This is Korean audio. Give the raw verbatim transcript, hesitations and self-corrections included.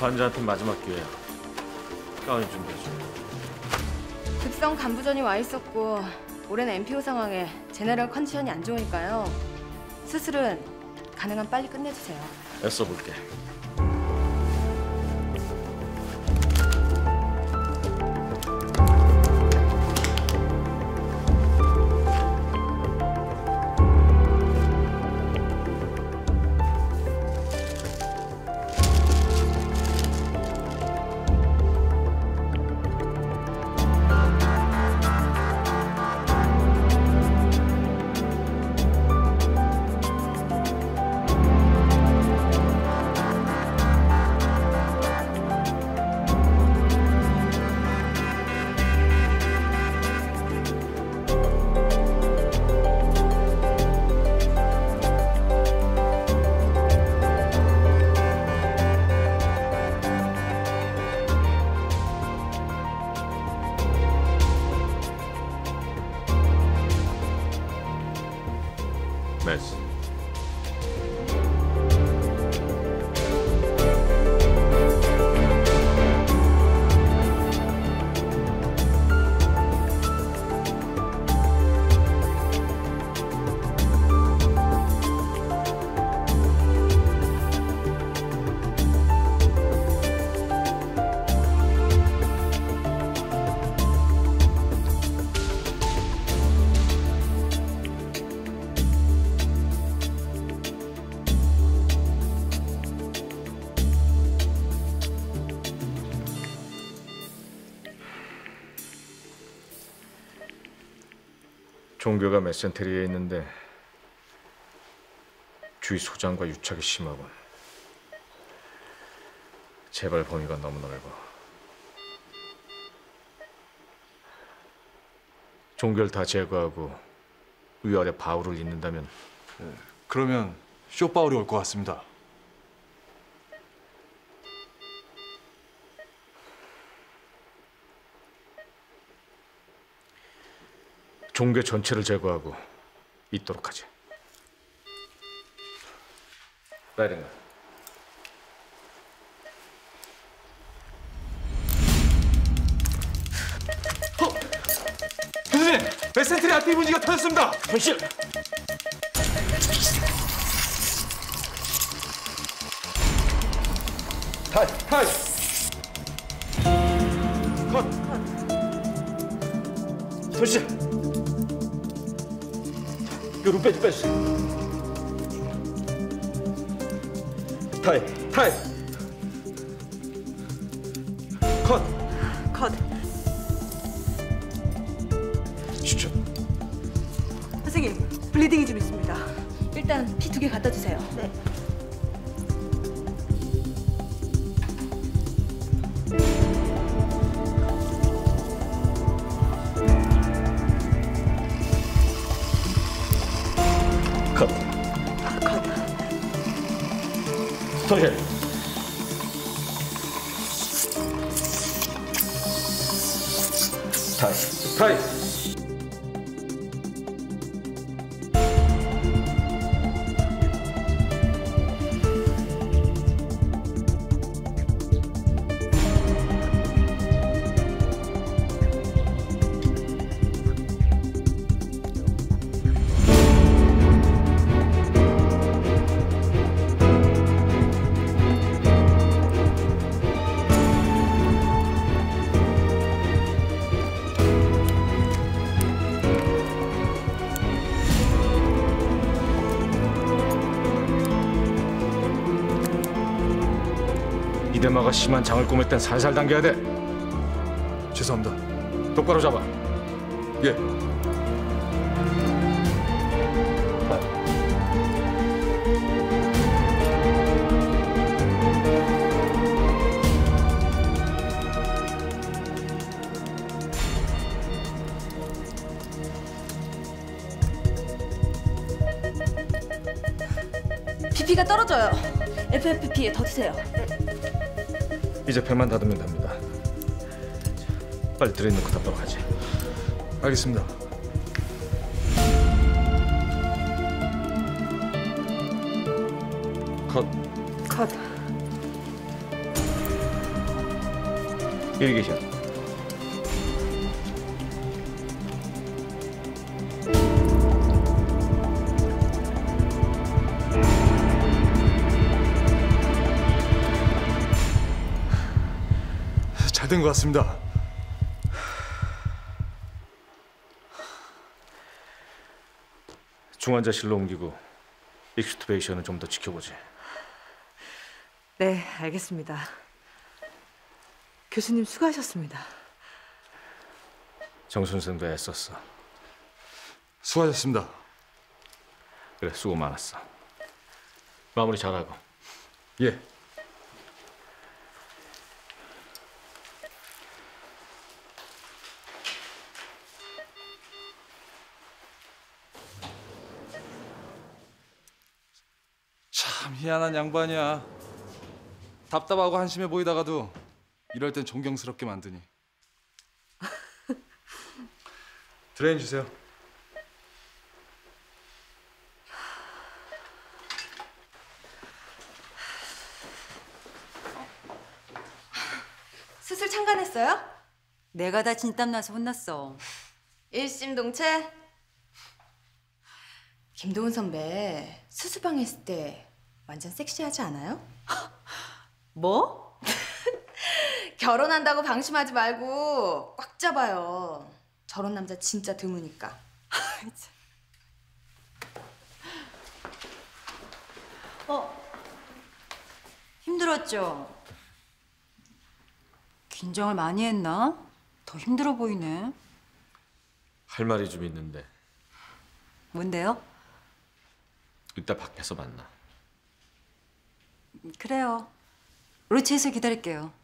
환자한테 마지막 기회야. 가운 준비해줘. 급성 간부전이 와 있었고 올해는 엔피오 상황에 제네럴 컨디션이 안 좋으니까요. 수술은 가능한 빨리 끝내주세요. 애써볼게. 매스. 종교가 메센테리에 있는데 주위 소장과 유착이 심하군. 재발 범위가 너무 넓어. 종교를 다 제거하고 위아래 바울을 잇는다면? 네, 그러면 쇼바울이 올 것 같습니다. 종교 전체를 제거하고 있도록 하지. 라이딩. 어, 교수님, 메센테리 아트 이분지가 터졌습니다. 현실. 탈, 탈. 컷. 현실. 이거 룸 빼주, 빼주세요. 타이, 타이. 컷. 컷. 슈트. 선생님, 블리딩이 좀 있습니다. 일단 피 두 개 갖다 주세요. 네. 스토리엘. 타이. 타이. 이대마가 심한 장을 꾸밀 땐 살살 당겨야 돼. 죄송합니다. 똑바로 잡아. 예. 비피가 떨어져요. 에프에프피에 더 드세요. 이제 배만 닫으면 됩니다. 빨리 들어있는 거 닫도록 하지. 알겠습니다. 컷. 컷. 이리게이션. 잘 된 것 같습니다. 중환자실로 옮기고 익스투베이션은 좀 더 지켜보지. 네, 알겠습니다. 교수님 수고하셨습니다. 정 선생도 애썼어. 수고하셨습니다. 그래, 수고 많았어. 마무리 잘하고. 예. 참 희한한 양반이야. 답답하고 한심해 보이다가도 이럴 땐 존경스럽게 만드니. 드레인 주세요. 수술 참관했어요? 내가 다 진땀 나서 혼났어. 일심동체? 김도훈 선배 수술방에 있을 때 완전 섹시하지 않아요? 뭐? 결혼한다고 방심하지 말고 꽉 잡아요. 저런 남자 진짜 드무니까. 어, 힘들었죠? 긴장을 많이 했나? 더 힘들어 보이네. 할 말이 좀 있는데. 뭔데요? 이따 밖에서 만나. 그래요. 로치에서 기다릴게요.